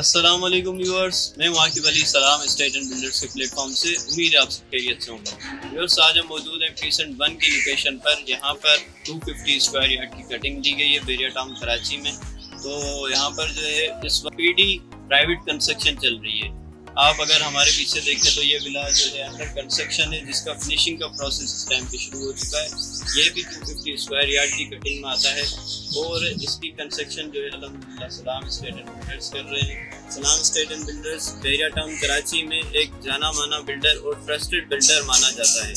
अस्सलाम वालेकुम व्यूअर्स, मैं Waqib Ali Salam estate and builders के प्लेटफॉर्म से। उम्मीद है आप सब खैरियत से होंगे। व्यूअर्स, आज हम मौजूद हैं प्रीसेंट 1 की लोकेशन पर। यहाँ पर 250 स्क्वायर यार्ड की कटिंग दी गई है बहरिया टाउन कराची में। तो यहाँ पर जो है इस वक्त पीडी प्राइवेट कंस्ट्रक्शन चल रही है। आप अगर हमारे पीछे देखें तो ये विला जो है अंडर कंस्ट्रक्शन है, जिसका फिनिशिंग का प्रोसेस इस टाइम पे शुरू हो चुका है। ये भी 250 स्क्वायर यार्ड की कटिंग में आता है और इसकी कंस्ट्रक्शन जो है अलहम्दुलिल्लाह सलाम एस्टेट एंड बिल्डर्स कर रहे हैं। Salam estate and builders Bahria town Karachi में एक जाना माना बिल्डर और ट्रस्टेड बिल्डर माना जाता है।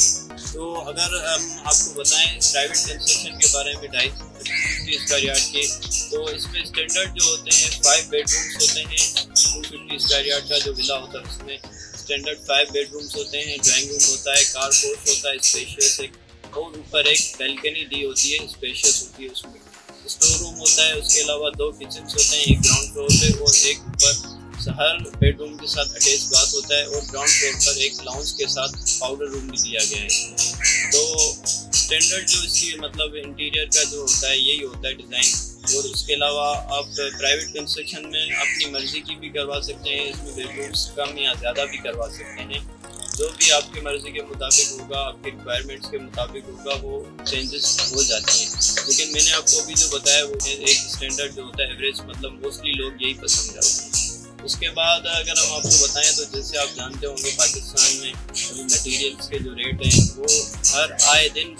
तो अगर हम आपको बताएं प्राइवेट कंस्ट्रक्शन के बारे में 250 स्क्वायर यार्ड के, तो इसमें स्टैंडर्ड जो होते हैं 5 बेडरूम्स होते हैं। 250 स्क्वायर यार्ड का जो विला होता है उसमें स्टैंडर्ड 5 बेडरूम्स होते हैं, ड्राइंग रूम होता है, कारपोर्ट होता है स्पेशियस एक, और ऊपर एक बैल्कनी दी होती है स्पेशियस होती है। उसमें स्टोर रूम होता है, उसके अलावा 2 किचन होते हैं, एक ग्राउंड फ्लोर पे और एक ऊपर। हर बेडरूम के साथ अटैच बाथ होता है और ग्राउंड फ्लोर पर एक लाउंज के साथ पाउडर रूम भी दिया गया है। तो स्टैंडर्ड जो इसकी मतलब इंटीरियर का जो होता है यही होता है डिज़ाइन। और उसके अलावा आप प्राइवेट कंस्ट्रक्शन में अपनी मर्जी की भी करवा सकते हैं। इसमें बेडरूम्स कम या ज़्यादा भी करवा सकते हैं, जो भी आपकी मर्ज़ी के मुताबिक होगा, आपके रिक्वायरमेंट्स के मुताबिक होगा, वो चेंजेस हो जाती हैं। लेकिन मैंने आपको अभी जो बताया वो एक स्टैंडर्ड जो होता है एवरेज, मतलब मोस्टली लोग यही पसंद करते हैं। उसके बाद अगर हम आपको बताएं तो जैसे आप जानते होंगे पाकिस्तान में मटेरियल्स के जो रेट हैं वो हर आए दिन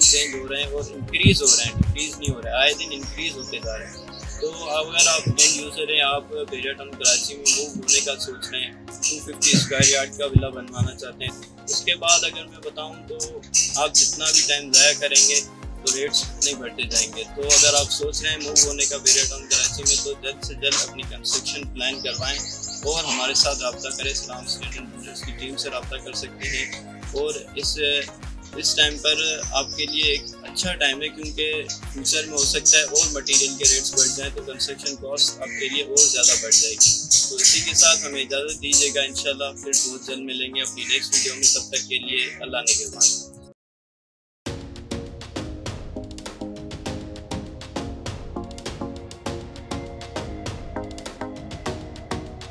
चेंज हो रहे हैं और इंक्रीज़ हो रहे हैं, डिक्रीज़ नहीं हो रहे, आए दिन इंक्रीज़ होते जा रहे हैं। तो अगर आप एंड यूज़र हैं, आप बहरिया टाउन कराची में मूव होने का सोच रहे हैं, 250 स्क्वायर यार्ड का विला बनवाना चाहते हैं। उसके बाद अगर मैं बताऊं तो आप जितना भी टाइम ज़ाया करेंगे तो रेट्स उतने बढ़ते जाएंगे। तो अगर आप सोच रहे हैं मूव होने का बहरिया टाउन कराची में, तो जल्द से जल्द अपनी कंस्ट्रक्शन प्लान करवाएँ और हमारे साथ रब्ता करें। सलाम एस्टेट एंड बिल्डर्स की टीम से रब्ता कर सकते हैं। और इस टाइम पर आपके लिए एक अच्छा टाइम है, क्योंकि फ्यूचर में हो सकता है और मटेरियल के रेट्स बढ़ जाएं, तो कंस्ट्रक्शन कॉस्ट आपके लिए और ज़्यादा बढ़ जाएगी। तो इसी के साथ हमें इजाज़त दीजिएगा। इंशाल्लाह फिर बहुत जल्द मिलेंगे अपनी नेक्स्ट वीडियो में। तब तक के लिए अल्लाह निगहबान।